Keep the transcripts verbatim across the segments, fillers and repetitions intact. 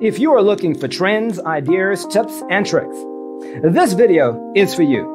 If you are looking for trends, ideas, tips, and tricks, this video is for you.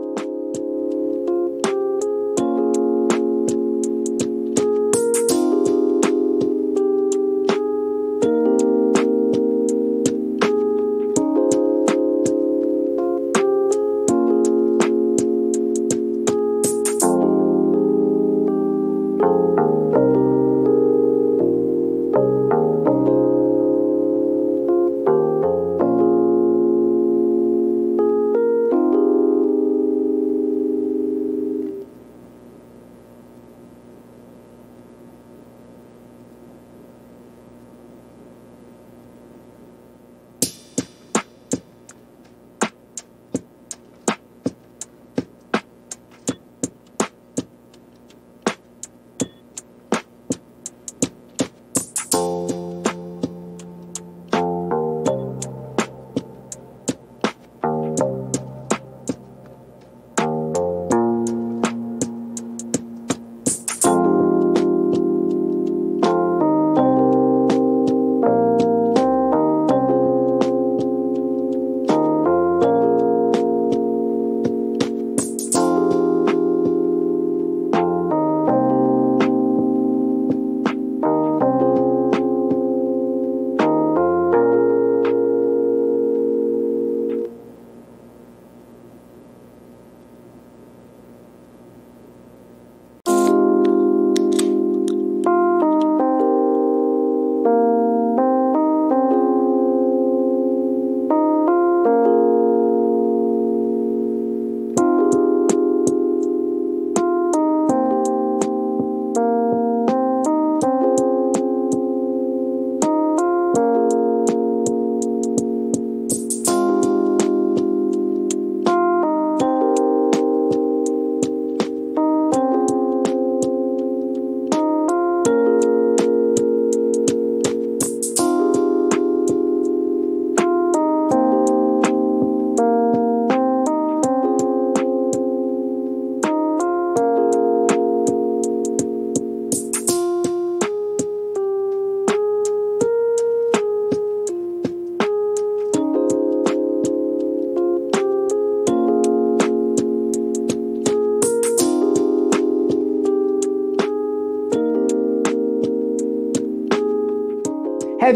Have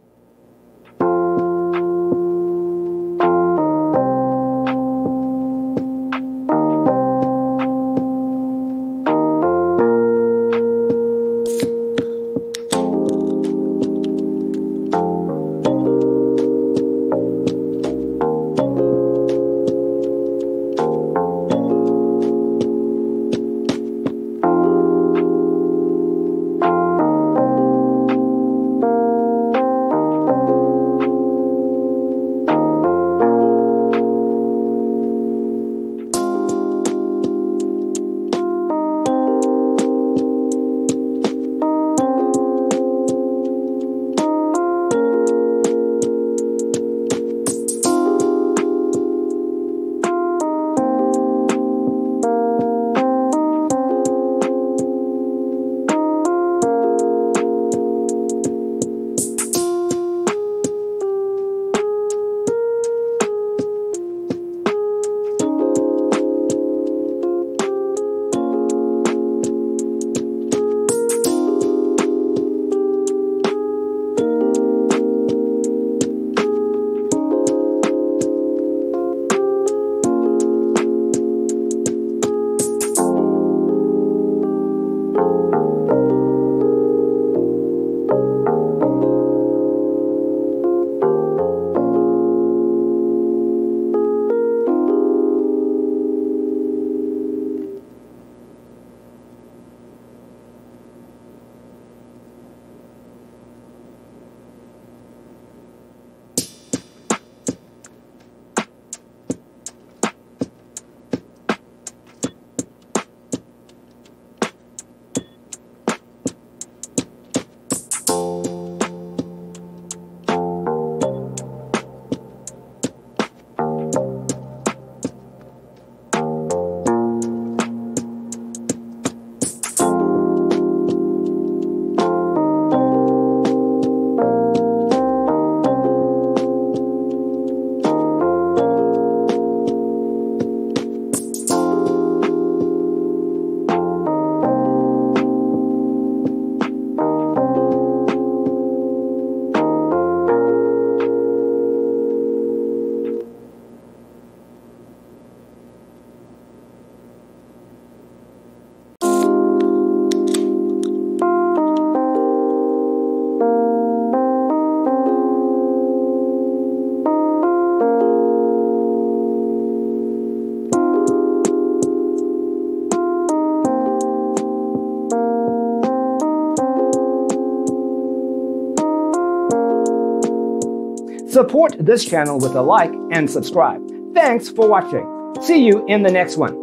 Support this channel with a like and subscribe. Thanks for watching. See you in the next one.